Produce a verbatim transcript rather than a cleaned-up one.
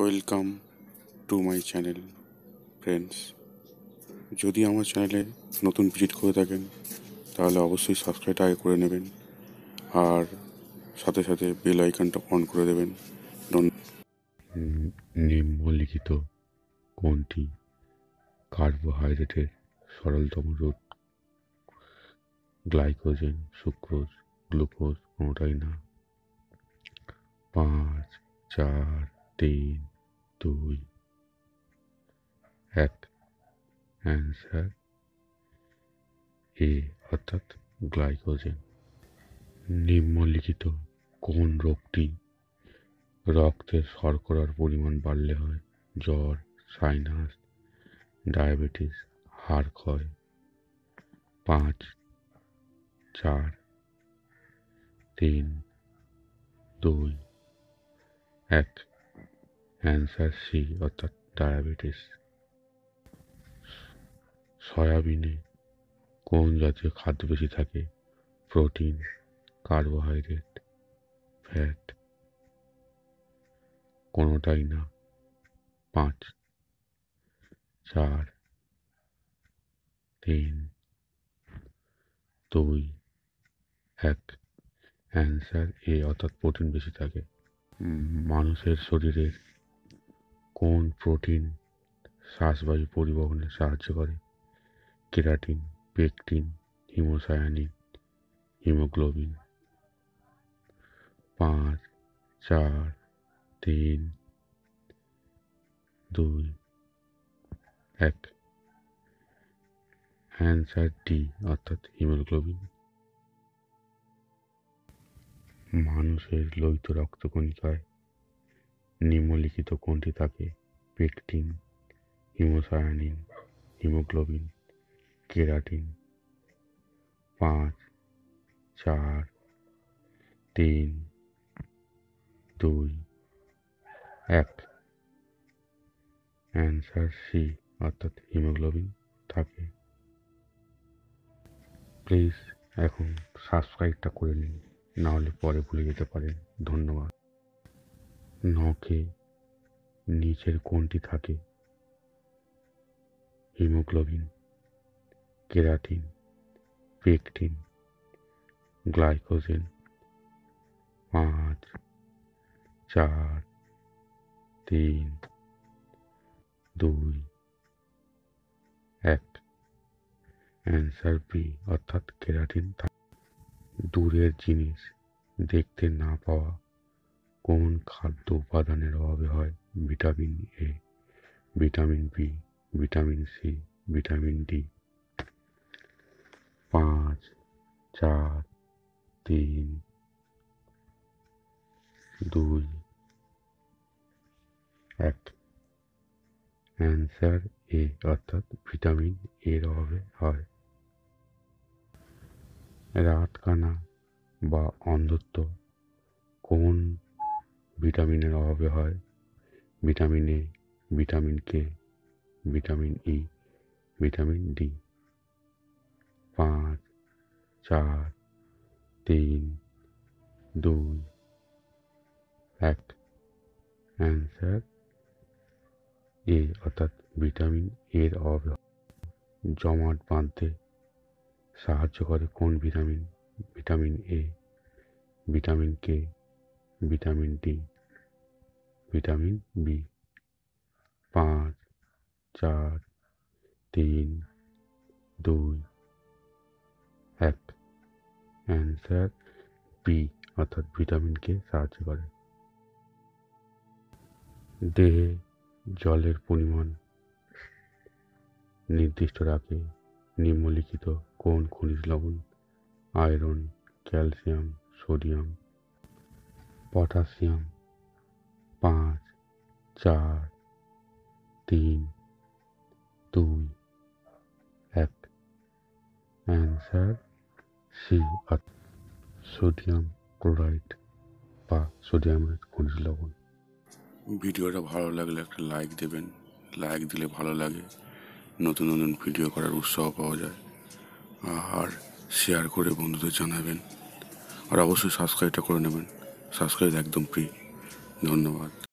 Welcome to my channel friends. যদি আমার চ্যানেলে নতুন ভিজিট করে থাকেন তাহলে অবশ্যই সাবস্ক্রাইব আগে করে নেবেন আর সাথে সাথে বেল আইকনটা অন করে দেবেন। নিম্নলিখিত কোনটি কার্বোহাইড্রেটের সরলতম রূপ? গ্লাইকোজেন, সুক্রোজ, গ্লুকোজ কোনোটাই না। পাঁচ, চার, তিন, দুই, এক। অ্যান্সার এ অর্থাৎ গ্লাইকোজেন। নিম্নলিখিত কোন রোগটি রক্তের শর্করার পরিমাণ বাড়লে হয়? জ্বর, সাইনাস, ডায়াবেটিস, হাড় ক্ষয়। পাঁচ, চার, তিন, দুই, এক। অ্যান্সার সি অর্থাৎ ডায়াবেটিস। সয়াবিনে কোন জাতীয় খাদ্য বেশি থাকে? প্রোটিন, কার্বোহাইড্রেট, ফ্যাট কোনোটাই না। পাঁচ, চার, তিন, দুই, এক। অ্যান্সার এ অর্থাৎ প্রোটিন বেশি থাকে। মানুষের শরীরের কোন প্রোটিন শ্বাসবায়ু পরিবহনে সাহায্য করে? Keratin, pectin, haemocyanin, haemoglobin. পাঁচ, চার, তিন, দুই, এক। অ্যান্সার ডি অর্থাৎ হিমোগ্লোবিন। মানুষের লোহিত রক্তকণিকায় নিম্নলিখিত কোনটি থাকে? Pectin, haemocyanin, haemoglobin, keratin. পাঁচ, চার, তিন, দুই, এক। অ্যান্সার সি অর্থাৎ হিমোগ্লোবিন থাকে। প্লিজ এখন সাবস্ক্রাইবটা করে নিন, নাহলে পরে ভুলে যেতে পারেন। ধন্যবাদ। নখে নিচের কোনটি থাকে? Haemoglobin, keratin, pectin, glycogen. পাঁচ, চার, তিন, দুই, এক। অ্যান্সার বি অর্থাৎ কেরাটিন থাকে। দূরের জিনিস দেখতে না পাওয়া কোন খাদ্য উপাদানের অভাবে হয়? Vitamin A, vitamin B, vitamin C, vitamin D. পাঁচ, চার, তিন, দুই, এক। অ্যান্সার এ অর্থাৎ ভিটামিন এর অভাবে হয়। রাতকানা বা অন্ধত্ব কোন ভিটামিনের অভাবে হয়? Vitamin A, vitamin K, vitamin E, vitamin D. পাঁচ, চার, তিন, দুই, এক। অ্যান্সার এ অর্থাৎ ভিটামিন এর অভাবে। জমাট বাঁধতে সাহায্য করে কোন vitamin? Vitamin A, vitamin K, vitamin D, vitamin B. পাঁচ, চার, তিন, দুই, এক। অ্যান্সার বি অর্থাৎ ভিটামিন কে সাহায্য করে। দেহে জলের পরিমাণ নির্দিষ্ট রাখে নিম্নলিখিত কোন খনিজ লবণ? Iron, calcium, sodium, potassium. পাঁচ, চার, তিন, দুই, এক। অ্যান্সার সি সোডিয়াম ক্লোরাইড বা সোডিয়ামের খনিজ লবণ। ভিডিওটা ভালো লাগলে একটা লাইক দেবেন, লাইক দিলে ভালো লাগে, নতুন নতুন ভিডিও করার উৎসাহ পাওয়া যায়। আর শেয়ার করে বন্ধুদের জানাবেন আর অবশ্যই সাবস্ক্রাইবটা করে নেবেন, সাবস্ক্রাইব একদম ফ্রি। ধন্যবাদ।